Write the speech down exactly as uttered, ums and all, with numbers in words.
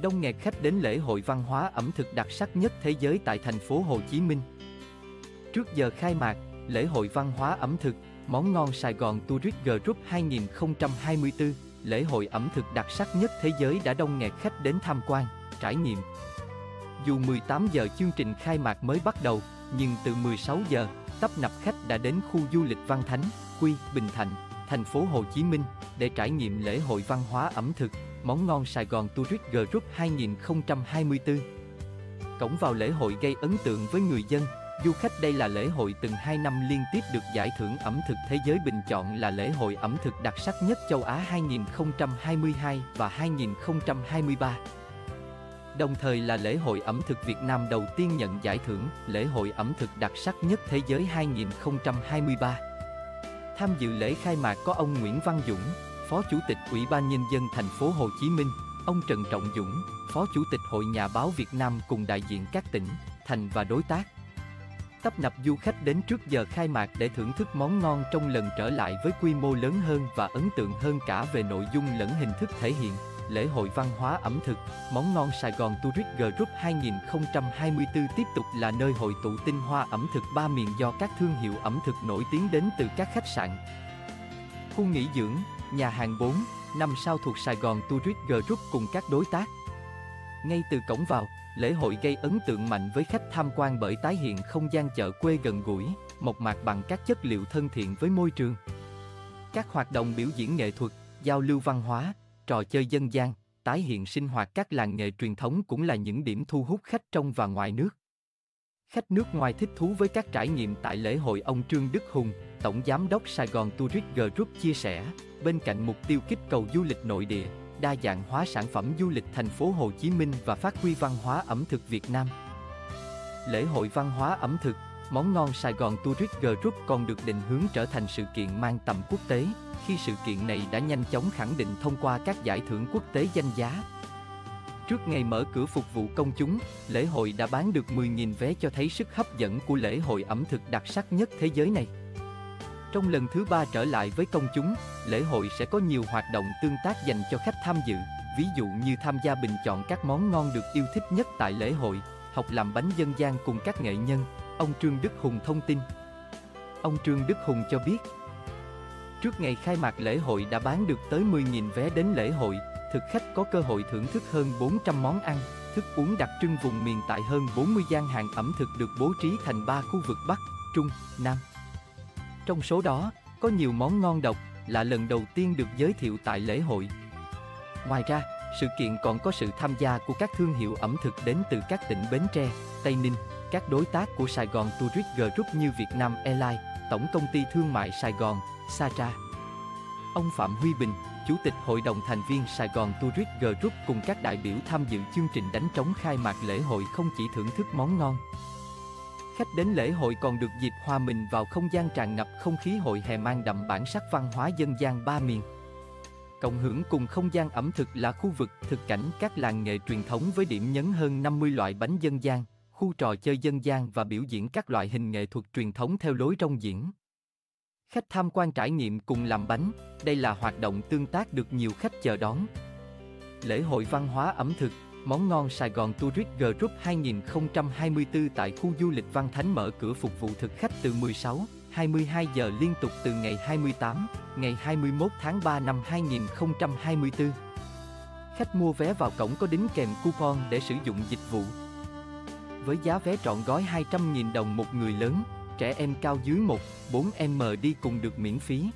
đông nghẹt khách đến lễ hội văn hóa ẩm thực đặc sắc nhất thế giới tại thành phố Hồ Chí Minh. Trước giờ khai mạc, lễ hội văn hóa ẩm thực, món ngon Saigontourist Group hai nghìn không trăm hai mươi tư, lễ hội ẩm thực đặc sắc nhất thế giới đã đông nghẹt khách đến tham quan, trải nghiệm. Dù mười tám giờ chương trình khai mạc mới bắt đầu, nhưng từ mười sáu giờ, tấp nập khách đã đến khu du lịch Văn Thánh, Quy, Bình Thạnh, thành phố Hồ Chí Minh để trải nghiệm lễ hội văn hóa ẩm thực, món ngon Saigontourist Group hai nghìn không trăm hai mươi tư. Cổng vào lễ hội gây ấn tượng với người dân, du khách. Đây là lễ hội từng hai năm liên tiếp được giải thưởng ẩm thực thế giới bình chọn là lễ hội ẩm thực đặc sắc nhất châu Á hai nghìn không trăm hai mươi hai và hai nghìn không trăm hai mươi ba. Đồng thời là lễ hội ẩm thực Việt Nam đầu tiên nhận giải thưởng lễ hội ẩm thực đặc sắc nhất thế giới hai nghìn không trăm hai mươi ba. Tham dự lễ khai mạc có ông Nguyễn Văn Dũng, Phó Chủ tịch Ủy ban Nhân dân thành phố Hồ Chí Minh, ông Trần Trọng Dũng, Phó Chủ tịch Hội Nhà báo Việt Nam cùng đại diện các tỉnh, thành và đối tác. Tấp nập du khách đến trước giờ khai mạc để thưởng thức món ngon trong lần trở lại với quy mô lớn hơn và ấn tượng hơn cả về nội dung lẫn hình thức thể hiện. Lễ hội văn hóa ẩm thực, món ngon Saigontourist Group hai nghìn không trăm hai mươi tư tiếp tục là nơi hội tụ tinh hoa ẩm thực ba miền do các thương hiệu ẩm thực nổi tiếng đến từ các khách sạn, khu nghỉ dưỡng, nhà hàng bốn, năm sao thuộc Saigontourist Group cùng các đối tác. Ngay từ cổng vào, lễ hội gây ấn tượng mạnh với khách tham quan bởi tái hiện không gian chợ quê gần gũi, mộc mạc bằng các chất liệu thân thiện với môi trường. Các hoạt động biểu diễn nghệ thuật, giao lưu văn hóa, trò chơi dân gian, tái hiện sinh hoạt các làng nghề truyền thống cũng là những điểm thu hút khách trong và ngoài nước. Khách nước ngoài thích thú với các trải nghiệm tại lễ hội. Ông Trương Đức Hùng, Tổng Giám đốc Saigontourist Group chia sẻ, bên cạnh mục tiêu kích cầu du lịch nội địa, đa dạng hóa sản phẩm du lịch thành phố Hồ Chí Minh và phát huy văn hóa ẩm thực Việt Nam. Lễ hội văn hóa ẩm thực, món ngon Saigontourist Group còn được định hướng trở thành sự kiện mang tầm quốc tế, khi sự kiện này đã nhanh chóng khẳng định thông qua các giải thưởng quốc tế danh giá. Trước ngày mở cửa phục vụ công chúng, lễ hội đã bán được mười nghìn vé cho thấy sức hấp dẫn của lễ hội ẩm thực đặc sắc nhất thế giới này. Trong lần thứ ba trở lại với công chúng, lễ hội sẽ có nhiều hoạt động tương tác dành cho khách tham dự, ví dụ như tham gia bình chọn các món ngon được yêu thích nhất tại lễ hội, học làm bánh dân gian cùng các nghệ nhân, ông Trương Đức Hùng thông tin. Ông Trương Đức Hùng cho biết, trước ngày khai mạc lễ hội đã bán được tới mười nghìn vé đến lễ hội, thực khách có cơ hội thưởng thức hơn bốn trăm món ăn, thức uống đặc trưng vùng miền tại hơn bốn mươi gian hàng ẩm thực được bố trí thành ba khu vực Bắc, Trung, Nam. Trong số đó, có nhiều món ngon độc là lần đầu tiên được giới thiệu tại lễ hội. Ngoài ra, sự kiện còn có sự tham gia của các thương hiệu ẩm thực đến từ các tỉnh Bến Tre, Tây Ninh, các đối tác của Saigontourist Group như Việt Nam Airlines, Tổng Công ty Thương mại Sài Gòn, Satra. Ông Phạm Huy Bình, Chủ tịch Hội đồng thành viên Saigontourist Group cùng các đại biểu tham dự chương trình đánh trống khai mạc lễ hội không chỉ thưởng thức món ngon. Khách đến lễ hội còn được dịp hòa mình vào không gian tràn ngập không khí hội hè mang đậm bản sắc văn hóa dân gian ba miền. Cộng hưởng cùng không gian ẩm thực là khu vực thực cảnh các làng nghề truyền thống với điểm nhấn hơn năm mươi loại bánh dân gian, khu trò chơi dân gian và biểu diễn các loại hình nghệ thuật truyền thống theo lối rong diễn. Khách tham quan trải nghiệm cùng làm bánh, đây là hoạt động tương tác được nhiều khách chờ đón. Lễ hội văn hóa ẩm thực, món ngon Saigontourist Group hai nghìn không trăm hai mươi tư tại khu du lịch Văn Thánh mở cửa phục vụ thực khách từ mười sáu đến hai mươi hai giờ liên tục từ ngày hai mươi tám, ngày hai mươi mốt tháng ba năm hai nghìn không trăm hai mươi tư. Khách mua vé vào cổng có đính kèm coupon để sử dụng dịch vụ. Với giá vé trọn gói hai trăm nghìn đồng một người lớn, trẻ em cao dưới một phẩy bốn mét đi cùng được miễn phí.